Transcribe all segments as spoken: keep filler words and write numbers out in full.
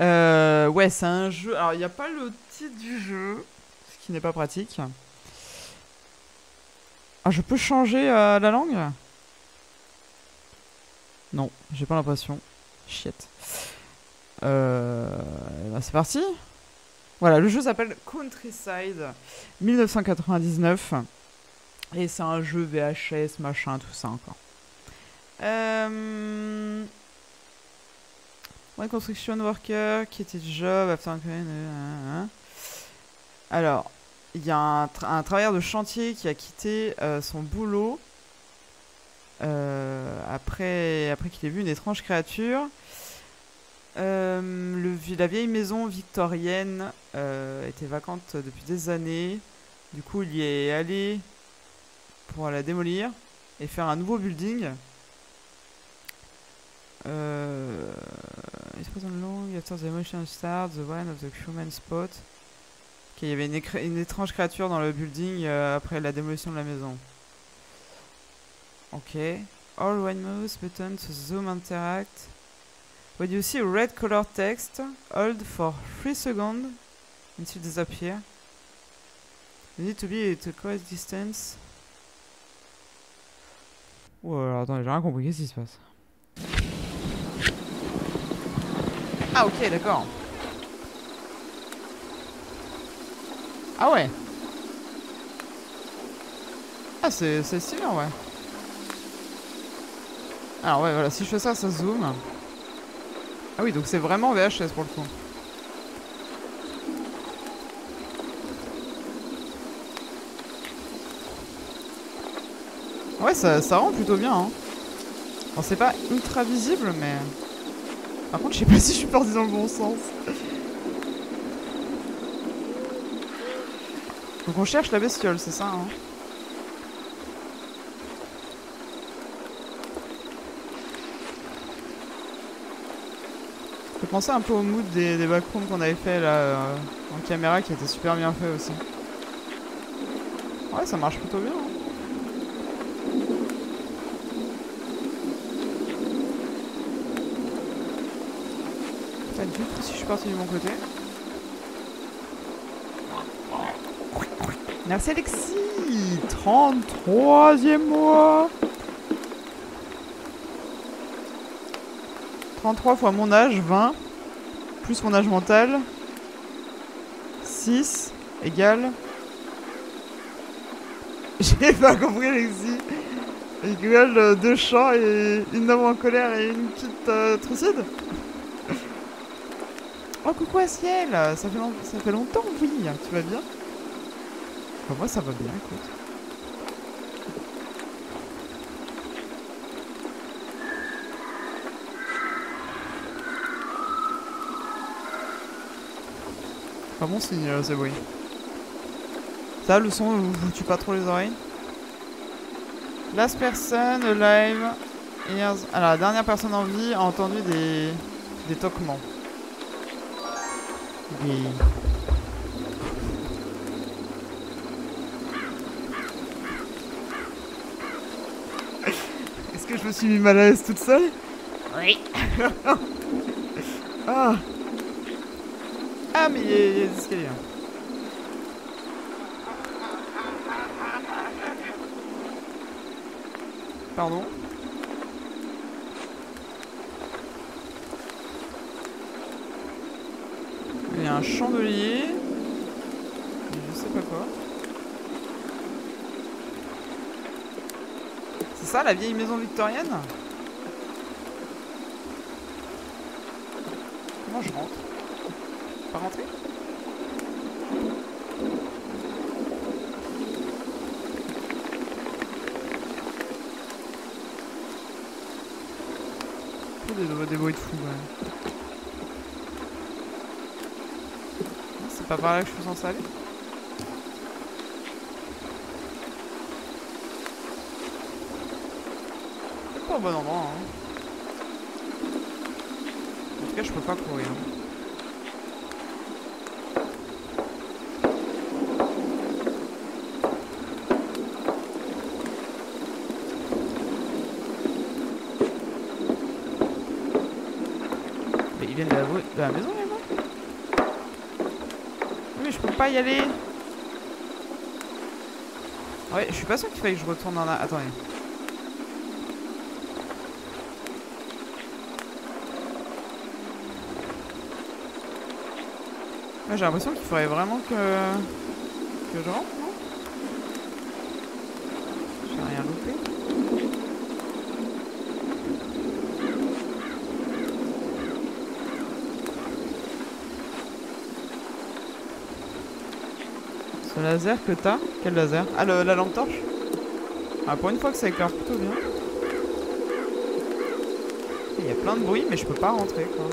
Euh, ouais, c'est un jeu... Alors, il n'y a pas le titre du jeu, ce qui n'est pas pratique. Ah, je peux changer euh, la langue? Non, j'ai pas l'impression. Shit. Euh, bah c'est parti. Voilà, le jeu s'appelle Countryside mille neuf cent quatre-vingt-dix-neuf. Et c'est un jeu V H S, machin, tout ça encore. Euh... One construction worker, qui était job, after... Alors, il y a un, tra un travailleur de chantier qui a quitté euh, son boulot euh, après, après qu'il ait vu une étrange créature. Euh, le, la vieille maison victorienne euh, était vacante depuis des années. Du coup, il y est allé pour la démolir et faire un nouveau building. Euh, It's present long after the emotion starts, the one of the human spot. Ok, il y avait une, une étrange créature dans le building euh, après la démolition de la maison. Ok. All one mouse button to zoom interact. When you see a red color text, hold for three seconds until it disappears. You need to be at the correct distance. Ouh, alors attendez, j'ai rien compris, qu'est-ce qui se passe? Ah ok, d'accord. Ah ouais. Ah c'est stylé, ouais. Alors ouais, voilà, si je fais ça, ça zoome. Ah oui, donc c'est vraiment V H S pour le coup. Ouais, ça, ça rend plutôt bien, hein. Bon, c'est pas ultra visible, mais... Par contre, je sais pas si je suis parti dans le bon sens. Donc on cherche la bestiole, c'est ça, hein. Je pensais un peu au mood des, des backrooms qu'on avait fait là euh, en caméra, qui était super bien fait aussi. Ouais, ça marche plutôt bien. Hein. Pas du tout si je suis parti du bon côté. Merci Alexis, trente-troisième mois. trente-trois fois mon âge, vingt, plus mon âge mental, six, égale... J'ai pas compris Alexis. Égale deux chats et une âme en colère et une petite euh, trucide. Oh coucou Asiel, ça fait, long... ça fait longtemps, oui, tu vas bien? Enfin, moi ça va bien, écoute. Pas bon signe ce bruit. Ça, le son, vous, vous tue pas trop les oreilles. Last person alive. Here's... Alors, la dernière personne en vie a entendu des, des toquements. Des... Est-ce que je me suis mis mal à l'aise toute seule? Oui. Ah. Ah mais il y a, il y a des escaliers. Pardon. Il y a un chandelier. Je sais pas quoi. C'est ça la vieille maison victorienne? Comment je rentre? Pas rentrer. Des, des bruits de fou, ouais. C'est pas par là que je suis censé aller. C'est pas au bon endroit, hein. En tout cas, je peux pas courir. De la maison, les mains. je peux pas y aller. Ouais, je suis pas sûr qu'il fallait que je retourne en a... Attendez. J'ai l'impression qu'il faudrait vraiment que... que je rentre, non? J'ai rien loupé. Ce laser que t'as? Quel laser? Ah, le, la lampe torche? Ah, pour une fois que ça éclaire plutôt bien. Il y a plein de bruit, mais je peux pas rentrer, quoi.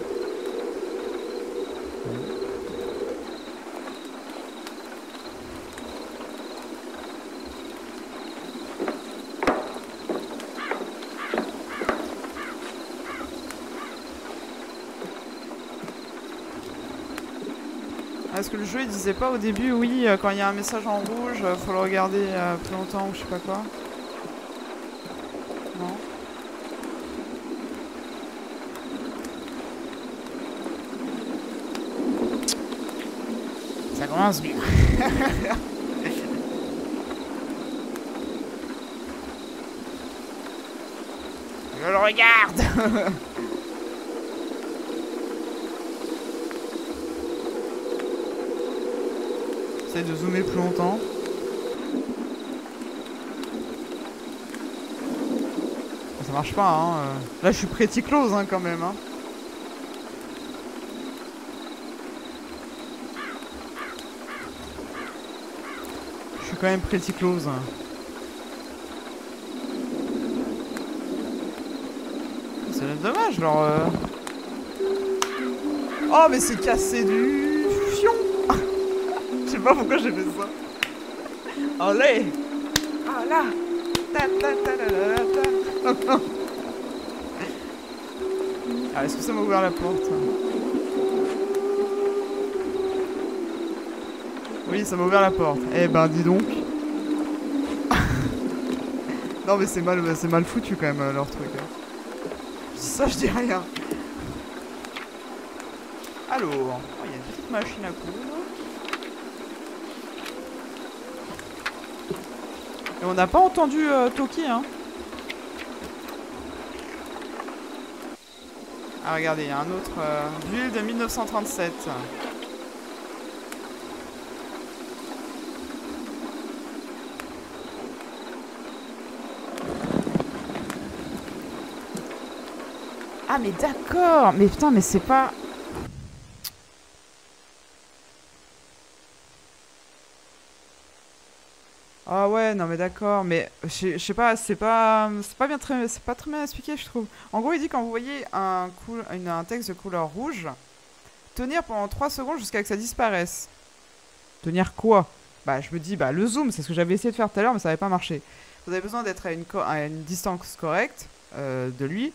Parce que le jeu il disait pas au début, oui, quand il y a un message en rouge, faut le regarder euh, plus longtemps ou je sais pas quoi. Non. Ça commence bien. Je le regarde. J'essaie de zoomer plus longtemps. Ça marche pas, hein. Là, je suis pretty close, hein, quand même, hein. Je suis quand même pretty close, hein. C'est dommage, genre... Euh... Oh, mais c'est cassé du... Fion. Je sais pas pourquoi j'ai fait ça. Allez! Ah là! Ta ta ta ta ta ta. Ah, est-ce que ça m'a ouvert la porte? Oui, ça m'a ouvert la porte. Eh ben, dis donc. Non, mais c'est mal, c'est mal foutu quand même leur truc. Je dis ça, je dis rien. Alors, il oh, y a une petite machine à coudre. Et on n'a pas entendu euh, toquer, hein. Ah, regardez, il y a un autre... Euh, ville de mille neuf cent trente-sept. Ah, mais d'accord. Mais putain, mais c'est pas... Ah ouais, non mais d'accord, mais je sais pas, c'est pas c'est pas bien très c'est pas très bien expliqué, je trouve. En gros, il dit quand vous voyez un, cool, une, un texte de couleur rouge, tenir pendant trois secondes jusqu'à que ça disparaisse. Tenir quoi? Bah je me dis bah le zoom, c'est ce que j'avais essayé de faire tout à l'heure mais ça n'avait pas marché. Vous avez besoin d'être à, co à une distance correcte euh, de lui,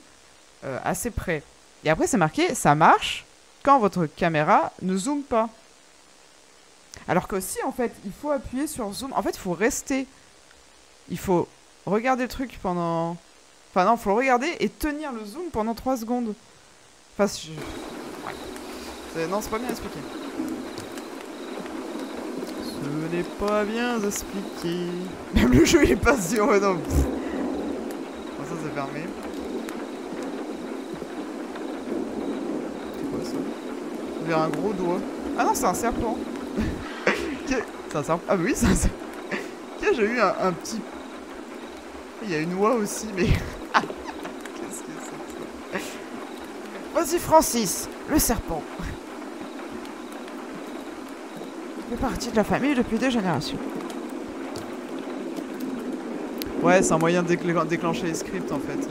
euh, assez près. Et après c'est marqué ça marche quand votre caméra ne zoome pas. Alors que si en fait, il faut appuyer sur zoom. En fait, il faut rester. Il faut regarder le truc pendant... Enfin non, il faut le regarder et tenir le zoom pendant trois secondes. Enfin, je... ouais. Non, c'est pas bien expliqué. Ce n'est pas bien expliqué. Même le jeu, il est pas sûr. Ouais, non. Bon, ça, c'est fermé. C'est quoi ça? On dirait un gros doigt. Ah non, c'est un serpent. Ça sert... Ah oui, ça sert... Tiens, j'ai eu un, un petit... Il y a une oie aussi, mais... Qu'est-ce que c'est que ça? Vas-y, Francis, le serpent. Il fait partie de la famille depuis deux générations. Ouais, c'est un moyen de déclen déclencher les scripts, en fait.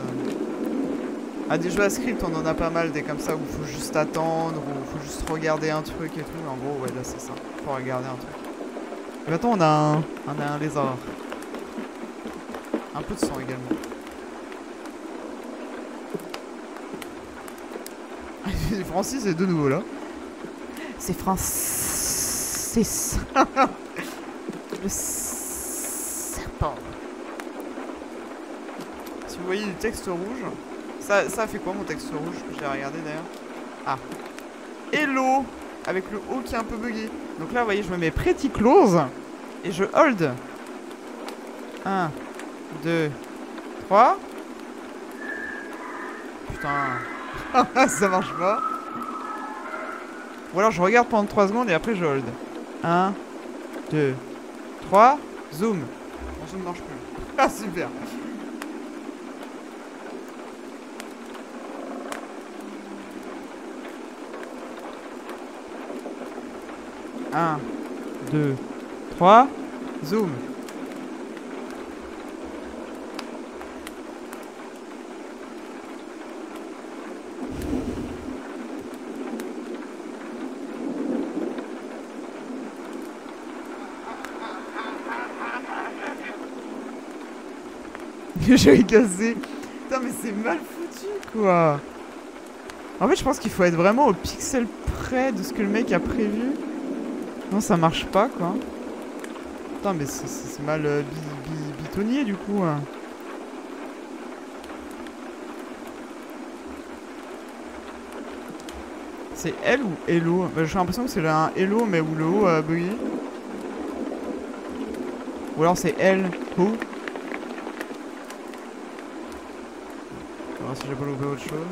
Ah, des jeux à script, on en a pas mal, des comme ça, où il faut juste attendre, où il faut juste regarder un truc et tout. En gros, ouais, là, c'est ça. Faut regarder un truc. Mais attends, on a un, on a un lézard. Un peu de sang également. Francis est de nouveau là. C'est Francis. Le serpent. Si vous voyez du texte rouge, ça, ça fait quoi mon texte rouge? Je l'ai regardé d'ailleurs. Ah. Hello. Avec le haut qui est un peu bugué. Donc là, vous voyez, je me mets pretty close et je hold. un, deux, trois. Putain, ça marche pas. Ou alors je regarde pendant trois secondes et après je hold. un, deux, trois, zoom. Bon, ça ne marche plus. Ah, super. un, deux, trois, zoom. J'ai cassé. Putain, mais c'est mal foutu quoi. En fait, je pense qu'il faut être vraiment au pixel près de ce que le mec a prévu. Non, ça marche pas quoi. Putain, mais c'est mal euh, bi, bi, bitonnier du coup. Hein. C'est L ou Hello? Bah, j'ai l'impression que c'est un Hello, mais où le haut a bugué. Ou alors c'est L O. Si j'ai pas loupé autre chose.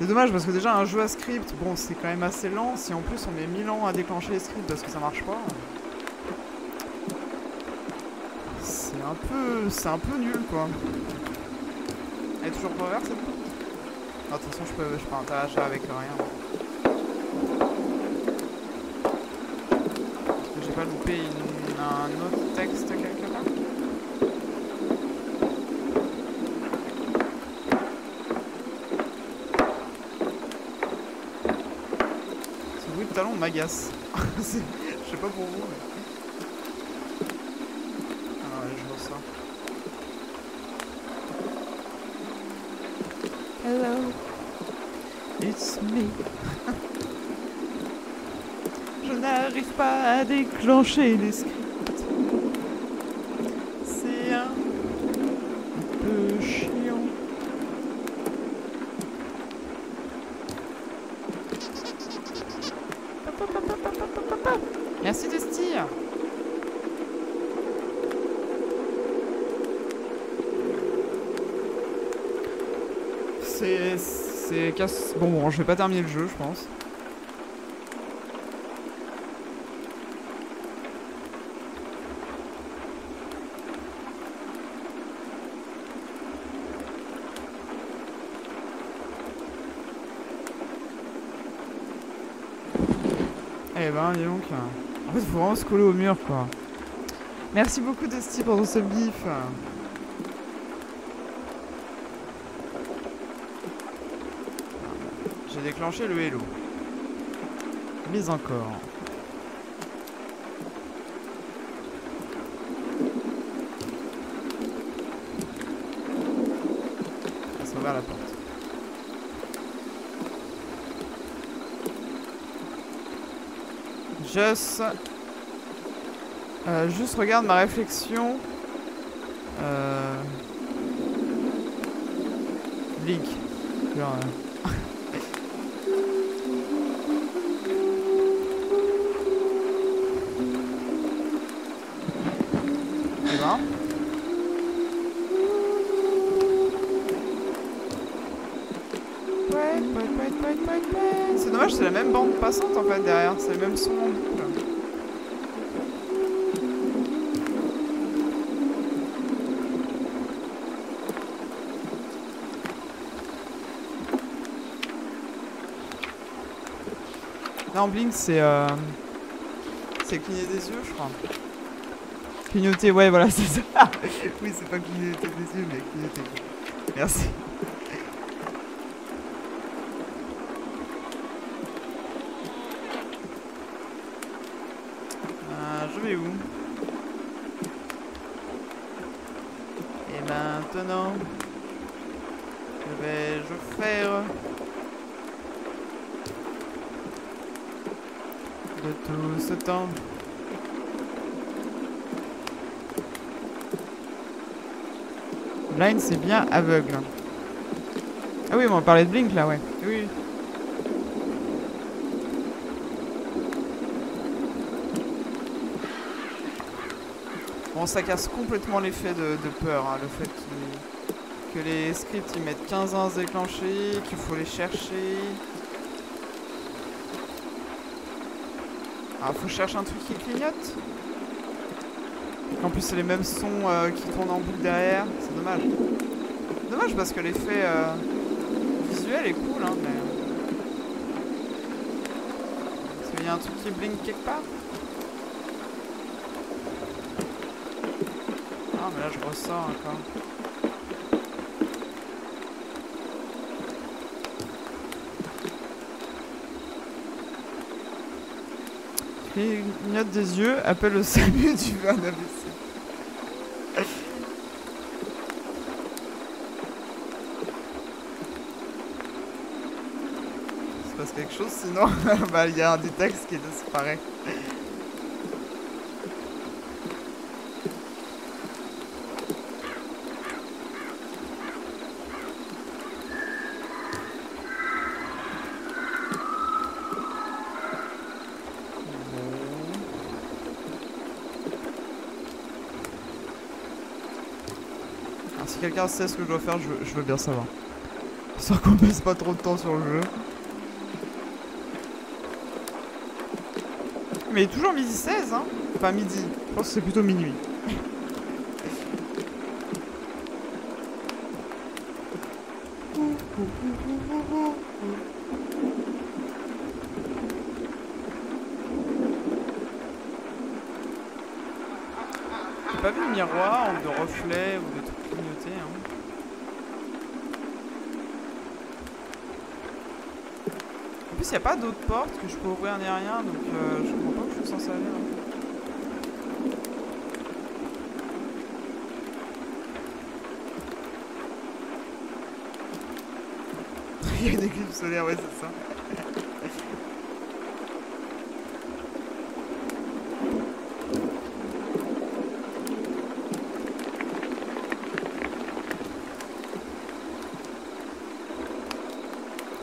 C'est dommage parce que déjà un jeu à script, bon c'est quand même assez lent. Si en plus on met mille ans à déclencher les scripts parce que ça marche pas. C'est un peu... c'est un peu nul quoi. Elle est toujours pas ouverte cette porte ? Ah, de toute façon je peux, je peux interagir avec rien. Parce que j'ai pas loupé une, un autre texte quelque part. Talon m'agace. Je sais pas pour vous, mais. Ah ouais, je vois ça. Hello, it's me. Je n'arrive pas à déclencher les scripts. C'est un peu chiant. Merci de Steve. C'est... c'est casse... Bon, bon, je vais pas terminer le jeu, je pense. Eh ben, dis donc... En fait, faut vraiment se coller au mur, quoi. Merci beaucoup, Dusty, pour ce bif. J'ai déclenché le hello. Mais encore. Elle s'est ouverte la porte. Just, euh, juste regarde ma réflexion. Euh... Link. Genre, euh... voilà. C'est dommage, c'est la même bande passante en fait derrière, c'est le même son en boucle. Là en blink c'est euh... c'est cligner des yeux je crois. Clignoter, ouais voilà c'est ça. Oui c'est pas clignoter des yeux mais clignoter. Merci. Et maintenant, que vais-je faire de tout ce temps? Blind, c'est bien aveugle. Ah oui, mais on parlait de Blink là, ouais. Oui. Bon, ça casse complètement l'effet de, de peur, hein, le fait que les scripts ils mettent quinze ans à se déclencher, qu'il faut les chercher. Ah, faut chercher un truc qui clignote. En plus, c'est les mêmes sons euh, qui tournent en boucle derrière. C'est dommage. Dommage parce que l'effet euh, visuel est cool, hein, mais... Est-ce qu'il y a un truc qui blink quelque part? Ah, mais là, je ressors encore. Clignote des yeux, appelle au salut, tu vas en A B C. Quelque chose, sinon bah, il y a un des textes qui disparaît. Alors, si quelqu'un sait ce que je dois faire, je veux, je veux bien savoir. Histoire qu'on passe pas trop de temps sur le jeu. Mais toujours midi seize, hein. Enfin midi, je pense que c'est plutôt minuit. J'ai pas vu de miroir ou de reflet ou de trucs clignotés, hein. En plus, il n'y a pas d'autres portes que je peux ouvrir ni rien, donc euh, je comprends pas que je suis censé aller. Hein. Il y a une éclipse solaire, ouais, c'est ça.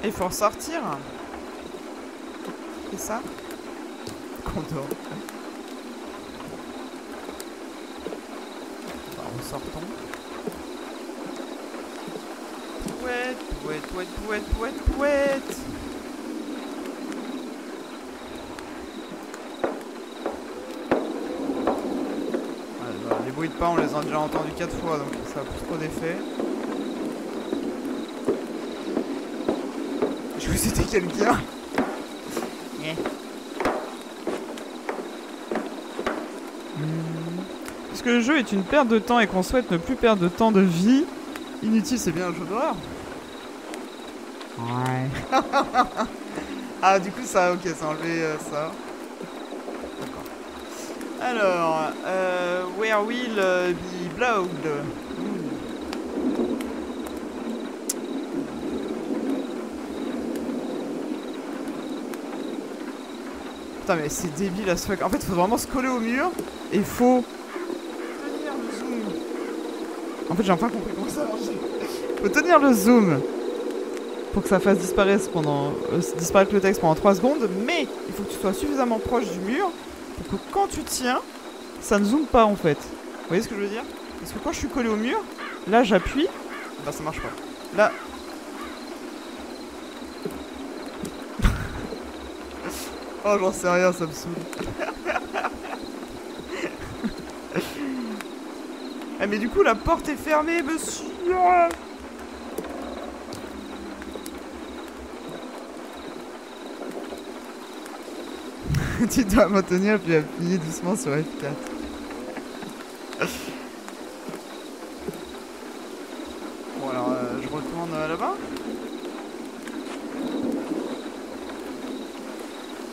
Et faut ressortir. Ça qu'on dort. Bah, on sort tombe. Pouette, pouette, pouette, pouette, pouette, pouette. Alors, les bruits de pas, on les a déjà entendus quatre fois, donc ça a plus trop d'effet. Je vous c'était quelqu'un. Que le jeu est une perte de temps et qu'on souhaite ne plus perdre de temps de vie. Inutile, c'est bien un jeu d'horreur. Ouais. Ah, du coup, ça, ok, ça a enlevé euh, ça. D'accord. Alors, euh, where will uh, be blood? Mm. Putain, mais c'est débile à ce fuck. En fait, faut vraiment se coller au mur et faut. En fait, j'ai enfin compris comment ça marchait. Faut tenir le zoom pour que ça fasse disparaître, pendant, euh, disparaître le texte pendant trois secondes, mais il faut que tu sois suffisamment proche du mur pour que quand tu tiens, ça ne zoome pas en fait. Vous voyez ce que je veux dire? Parce que quand je suis collé au mur, là j'appuie, bah ça marche pas. Là... oh, j'en sais rien, ça me saoule. Ah mais du coup la porte est fermée, monsieur. Tu dois maintenir puis appuyer doucement sur F quatre. Bon alors euh, je retourne euh, là-bas.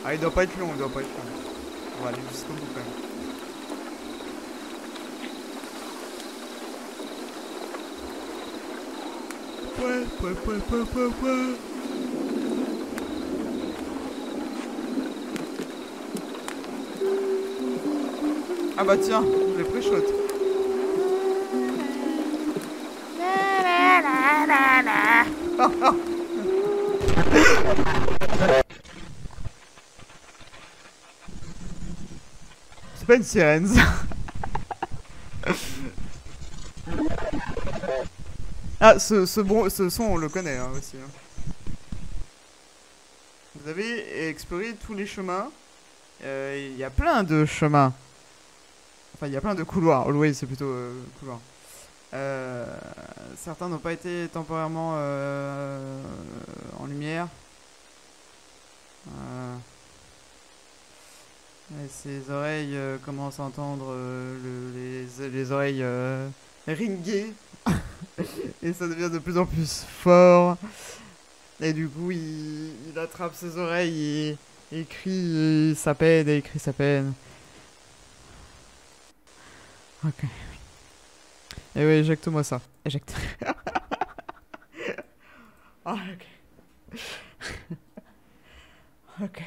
Ah il doit pas être long, il doit pas être long. On va aller jusqu'au bout quand même. Ouais, ouais, ouais, ouais, ouais, ouais. Ah bah tiens, je l'ai pré-shot. C'est pas une sirène ça. Ah, ce, ce, bon, ce son, on le connaît hein, aussi. Hein. Vous avez exploré tous les chemins. Il euh, y a plein de chemins. Enfin, il y a plein de couloirs. Always, c'est plutôt euh, couloir. Euh, certains n'ont pas été temporairement euh, en lumière. Euh, et ses oreilles euh, commencent à entendre euh, le, les, les oreilles euh, ringuées. Et ça devient de plus en plus fort. Et du coup, il, il attrape ses oreilles et il crie et sa peine et il crie sa peine. Ok. Et oui, éjecte-moi ça. Éjecte. Ah, ok. Ok.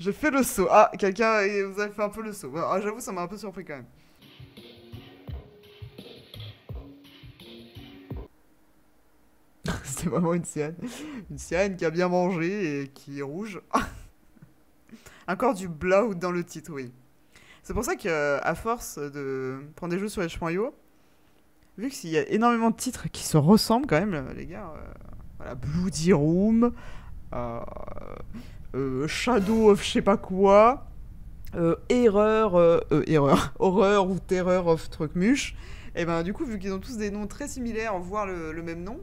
Je fais le saut. Ah, quelqu'un, vous avez fait un peu le saut. Ah, j'avoue, ça m'a un peu surpris quand même. C'était vraiment une sirène. Une sirène qui a bien mangé et qui est rouge. Encore du blood dans le titre, oui. C'est pour ça qu'à force de prendre des jeux sur H point I O, vu qu'il y a énormément de titres qui se ressemblent quand même, les gars. Euh, voilà, Bloody Rhume, euh, euh, Shadow of je sais pas quoi, euh, Erreur, euh, euh, Erreur, Horreur ou Terreur of truc muche. Et ben du coup, vu qu'ils ont tous des noms très similaires, voire le, le même nom,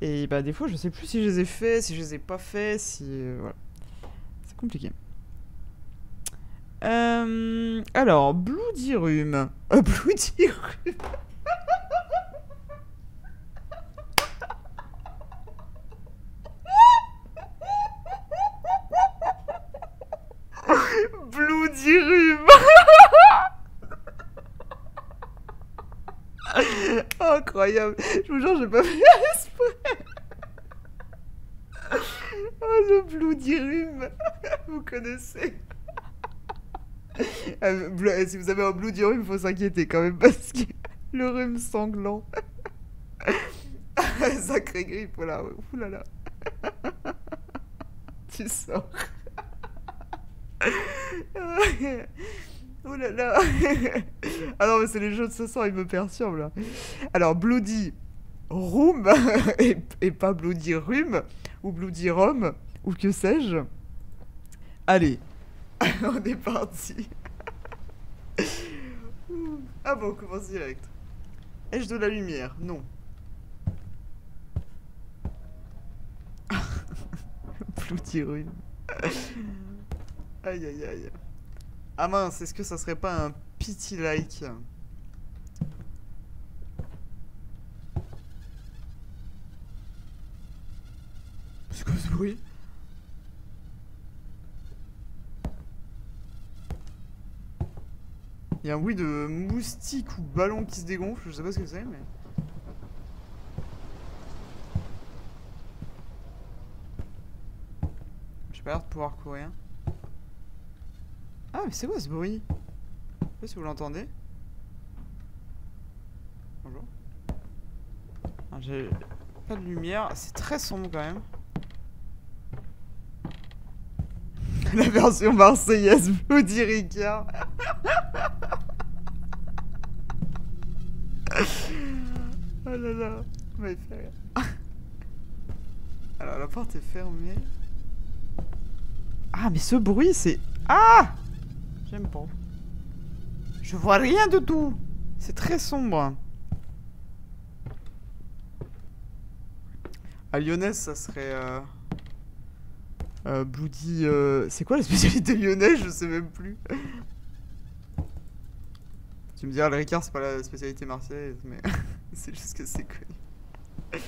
et bah des fois je sais plus si je les ai fait, si je les ai pas fait, si... Euh, voilà. C'est compliqué. Euh, alors, Bloody Rhume. Euh, Bloody Rhume. Bloody Rhume. Incroyable. Je vous jure, j'ai pas fait exprès. Oh, le Bloody Rhume. Vous connaissez. Euh, si vous avez un Bloody Rhume, faut s'inquiéter quand même, parce que le rhume sanglant. Sacré grippe, voilà. Oulala. Tu sors. Oh là là. Ah non, mais c'est les jeux de ce soir, ils me perturbent là. Alors, Bloody Rhume, et, et pas Bloody Rhume, ou Bloody Rome, ou que sais-je. Allez, on est parti. Ah bon, on commence direct. Ai-je de la lumière? Non. Bloody Rhume. Aïe aïe aïe. Ah mince, est-ce que ça serait pas un pity like? C'est quoi ce bruit? Il y a un bruit de moustique ou ballon qui se dégonfle, je sais pas ce que c'est, mais... J'ai pas l'air de pouvoir courir. Ah, mais c'est quoi ce bruit? Je sais pas si vous l'entendez. Bonjour. Ah, j'ai pas de lumière. C'est très sombre quand même. La version marseillaise, Bloody Ricard. Oh là là. Vous m'avez fait rire. Alors, la porte est fermée. Ah, mais ce bruit, c'est... Ah! J'aime pas. Je vois rien de tout. C'est très sombre. À lyonnaise, ça serait... Euh... Euh, Bloody... Euh... C'est quoi la spécialité lyonnaise? Je sais même plus. Tu me diras, le Ricard, c'est pas la spécialité marseillaise, mais c'est juste que c'est connu.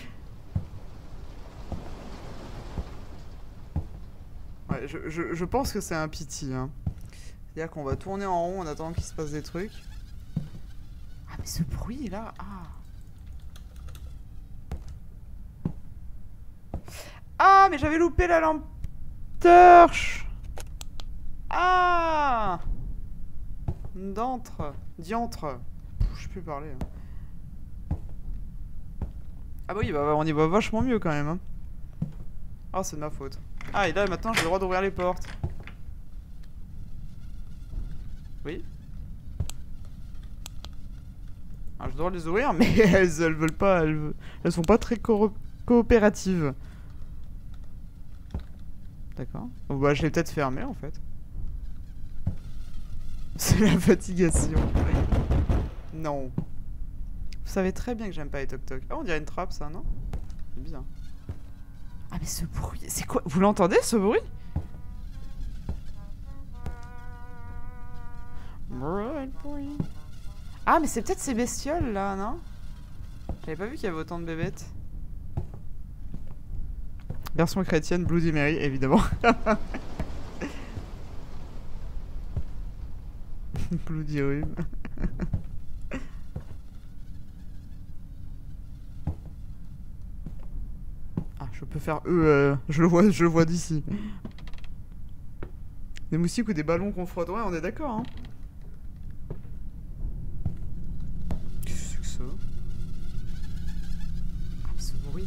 Ouais, je, je, je pense que c'est un pity, hein. C'est-à-dire qu'on va tourner en rond en attendant qu'il se passe des trucs. Ah mais ce bruit là, ah. Ah mais j'avais loupé la lampe torche. Ah. D'entre, diantre. Je sais plus parler. Hein. Ah bah oui, bah, on y va vachement mieux quand même. Hein. Ah c'est de ma faute. Ah et là maintenant j'ai le droit d'ouvrir les portes. Oui. Alors je dois les ouvrir, mais elles, elles veulent pas, elles, elles sont pas très co coopératives. D'accord. Donc bah je l'ai peut-être fermé en fait. C'est la fatigation. Non. Vous savez très bien que j'aime pas les toc-toc. Ah, on dirait une trappe ça, non? C'est bien. Ah mais ce bruit, c'est quoi? Vous l'entendez ce bruit? Ah mais c'est peut-être ces bestioles là, non? J'avais pas vu qu'il y avait autant de bébêtes. Version chrétienne, Bloody Mary, évidemment. Bloody Rhume. Ah, je peux faire eux, euh, je le vois, je le vois d'ici. Des moustiques ou des ballons qu'on frotte, ouais, on est d'accord, hein. Qu'est-ce que c'est que ça? Ah, mais ce bruit.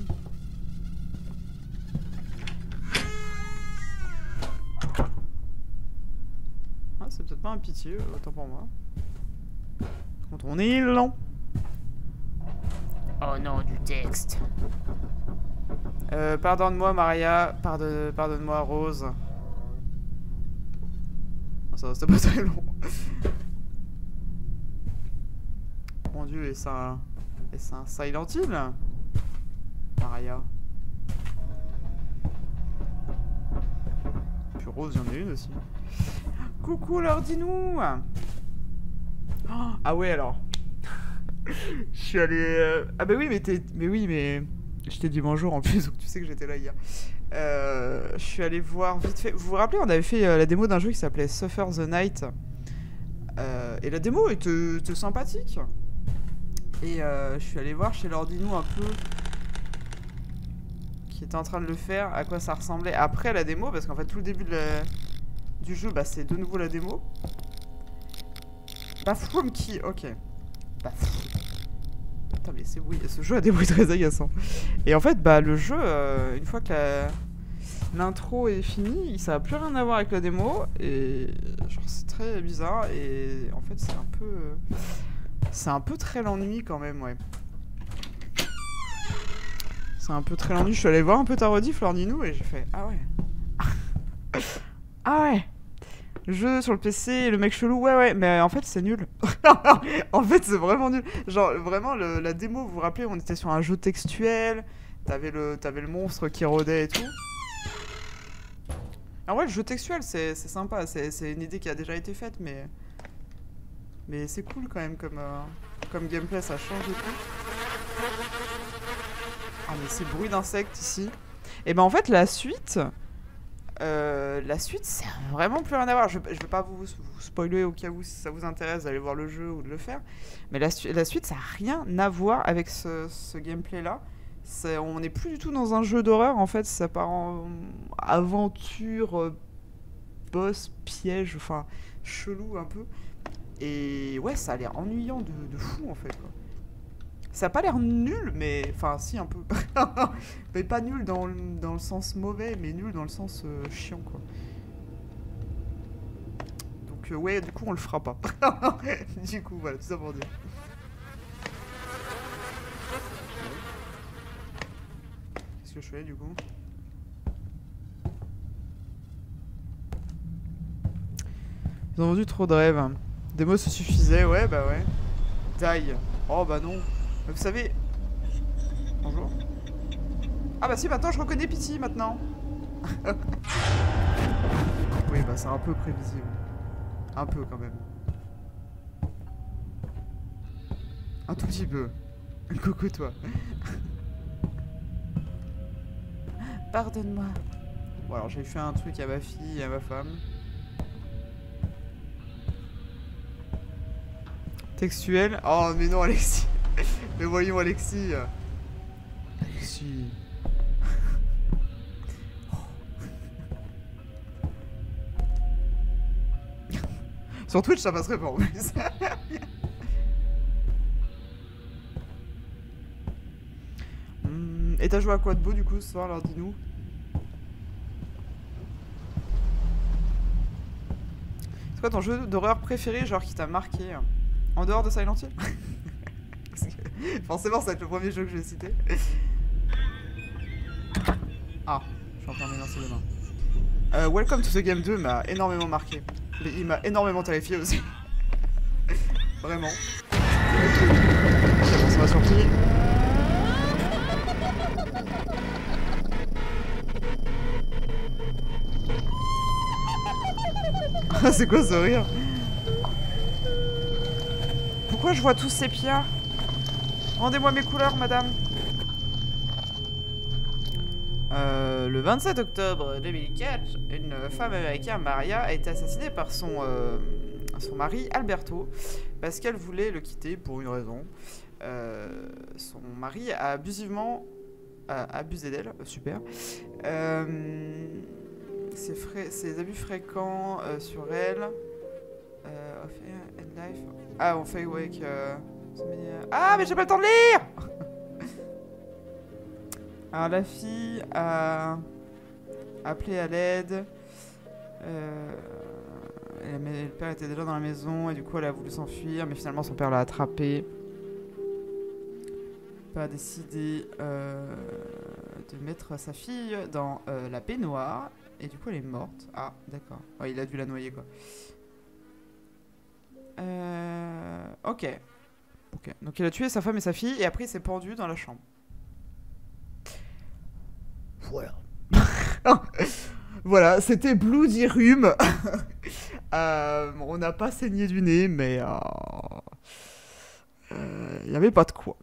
C'est peut-être pas un pitié, autant pour moi. Quand on est lent. Oh non, du texte. Euh, pardonne-moi Maria, pardonne, pardonne-moi Rose. Oh, ça, c'était pas très long. Mon dieu, est-ce un, est-ce un Silent Hill, Maria? Puis Rose, il y en a une aussi. Coucou, alors dis-nous. Oh, ah ouais alors. Je suis allé... Euh... Ah bah oui mais t'es... Mais oui mais... Je t'ai dit bonjour en plus, donc tu sais que j'étais là hier. Euh... Je suis allé voir vite fait... Vous vous rappelez, on avait fait euh, la démo d'un jeu qui s'appelait Suffer the Night. Euh... Et la démo était, était sympathique. Et euh, je suis allé voir chez l'ordinou un peu... Qui était en train de le faire, à quoi ça ressemblait après la démo, parce qu'en fait tout le début de la... du jeu, bah c'est de nouveau la démo. Bathroom key, ok. Bathroom. Putain mais c'est oui, ce jeu a des bruits très agaçants. Et en fait bah le jeu, euh, une fois que l'intro est finie, ça n'a plus rien à voir avec la démo. Et genre c'est très bizarre et en fait c'est un peu... Euh, c'est un peu très l'ennui quand même, ouais. C'est un peu très l'ennui, je suis allé voir un peu ta rediff, l'ordinou, et j'ai fait ah ouais. Ah ouais, le jeu sur le P C, le mec chelou, ouais ouais, mais en fait c'est nul. En fait c'est vraiment nul. Genre vraiment le, la démo, vous vous rappelez, on était sur un jeu textuel, t'avais le, t'avais le monstre qui rôdait et tout. Ah ouais, le jeu textuel c'est sympa, c'est une idée qui a déjà été faite, mais... Mais c'est cool quand même comme, euh, comme gameplay, ça change et tout. Ah mais c'est bruit d'insectes ici. Et ben en fait la suite... Euh, la suite, ça n'a vraiment plus rien à voir. Je ne vais pas vous, vous spoiler au cas où, si ça vous intéresse d'aller voir le jeu ou de le faire. Mais la, la suite, ça n'a rien à voir avec ce, ce gameplay-là. On n'est plus du tout dans un jeu d'horreur, en fait. Ça part en aventure, boss, piège, enfin, chelou un peu. Et ouais, ça a l'air ennuyant de, de fou, en fait, quoi. Ça n'a pas l'air nul, mais... Enfin, si, un peu. Mais pas nul dans le, dans le sens mauvais, mais nul dans le sens euh, chiant, quoi. Donc, euh, ouais, du coup, on le fera pas. Du coup, voilà, tout ça pour dire. Qu'est-ce que je fais, du coup? Ils ont vendu trop de rêves. Des mots se suffisaient, ouais, bah ouais. Die. Oh, bah non. Vous savez... Bonjour. Ah bah si, maintenant je reconnais Pity maintenant. Oui bah c'est un peu prévisible. Un peu quand même. Un tout petit peu. Coucou toi. Pardonne-moi. Bon alors j'ai fait un truc à ma fille et à ma femme. Textuel. Oh mais non Alexis. Mais voyons Alexis. Alexis. Oh. Sur Twitch ça passerait pas en plus. Et t'as joué à quoi de beau du coup ce soir, alors dis-nous. C'est quoi ton jeu d'horreur préféré, genre qui t'a marqué en dehors de Silent Hill? Forcément, ça va être le premier jeu que je vais citer. Ah, je suis en train de lancer les mains. Euh, Welcome to the Game deux m'a énormément marqué. Il m'a énormément terrifié aussi. Vraiment. Bon, ça va sur qui ? C'est quoi ce rire? Pourquoi je vois tous ces pierres? Rendez-moi mes couleurs, madame. Euh, le vingt-sept octobre deux mille quatre, une femme américaine, Maria, a été assassinée par son, euh, son mari, Alberto, parce qu'elle voulait le quitter pour une raison. Euh, son mari a abusivement euh, abusé d'elle. Super. Euh... Ses, frais, ses abus fréquents euh, sur elle. Euh, life. Ah, on fait wake. Euh, ah, mais j'ai pas le temps de lire. Alors, la fille a appelé à l'aide. Euh, le père était déjà dans la maison et du coup, elle a voulu s'enfuir, mais finalement, son père l'a attrapée. A décidé euh, de mettre sa fille dans euh, la baignoire. Et du coup, elle est morte. Ah, d'accord. Oh, il a dû la noyer, quoi. Euh... Ok. Ok. Donc, il a tué sa femme et sa fille, et après, il s'est pendu dans la chambre. Voilà. Voilà, c'était Bloody Rhume. euh, on n'a pas saigné du nez, mais... Il euh... n'y euh, avait pas de quoi.